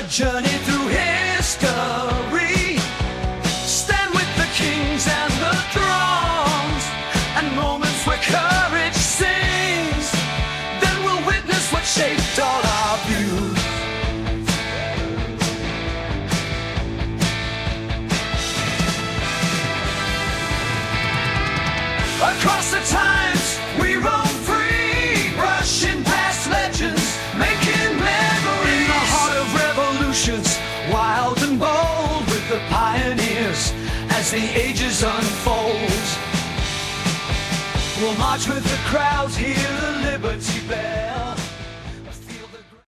a journey through history. Stand with the kings and the thrones, and moments where courage sings. Then we'll witness what shaped all our views. Across the times, we roam free, brushing past legends, making memories. In the heart of revolutions, wild and bold, with the pioneers as the ages unfold. We'll march with the crowds, hear the Liberty Bell.